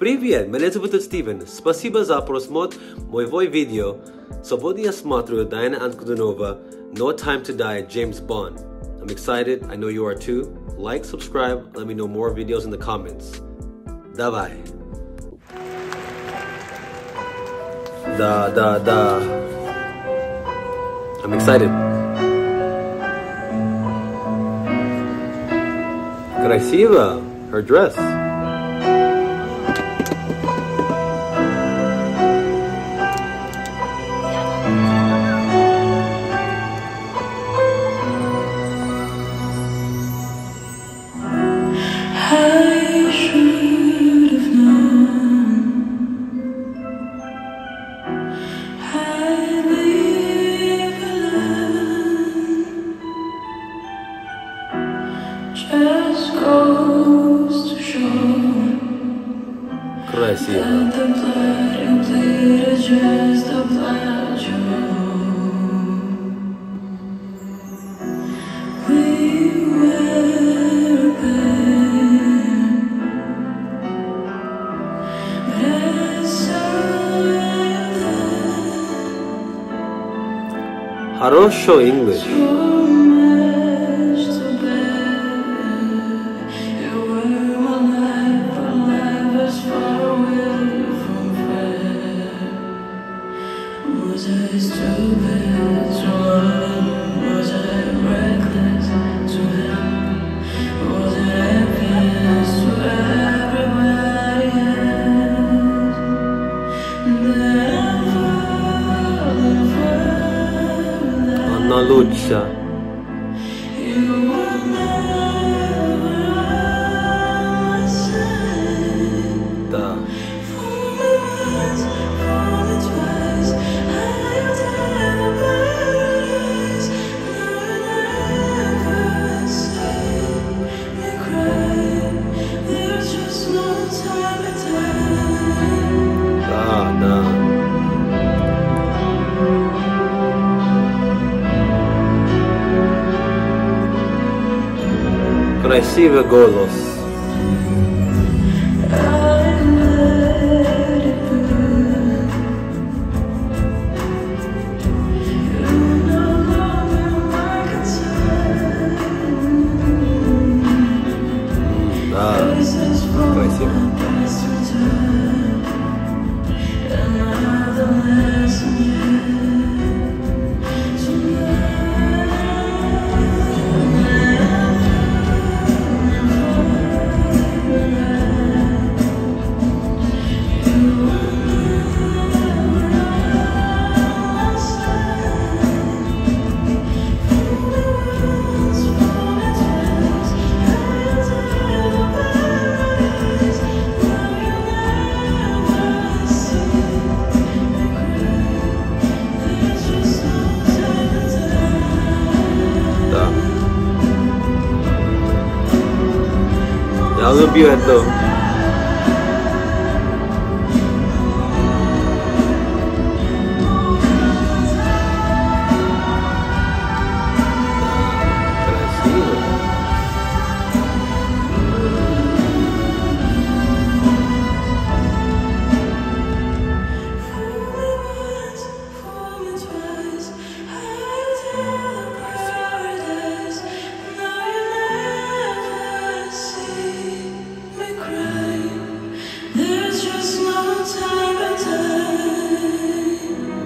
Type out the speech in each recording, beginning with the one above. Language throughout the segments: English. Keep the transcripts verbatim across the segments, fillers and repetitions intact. Привет, меня зовут Стивен. Спасибо за просмотр моего видео. Сегодня я смотрю Diana Ankudinova, No Time to Die, James Bond. I'm excited, I know you are too. Like, subscribe, let me know more videos in the comments. Давай. Da da da. I'm excited. Красиво. Her dress. I should have known I'd leave alone. Just goes to show that the blood and bleed is just a blood you know. We were bad. Хорошо, English. Lucha. Da. Da, da. Красивый голос. Да, красиво. I love you, Ethel.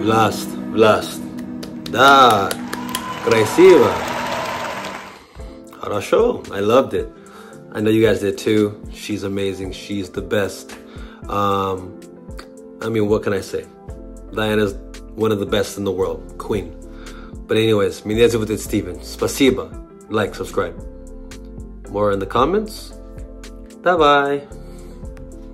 Blast, blast. Да, красиво. Хорошо. I loved it. I know you guys did too. She's amazing. She's the best. Um, I mean, what can I say? Diana's one of the best in the world. Queen. But anyways, меня зовут Steven. Спасибо. Like, subscribe. More in the comments. Bye-bye.